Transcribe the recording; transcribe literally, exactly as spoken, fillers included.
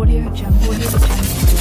Audio Jump, Audio Jump.